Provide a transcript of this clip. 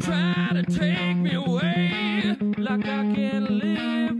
try to take me away, like I can't live.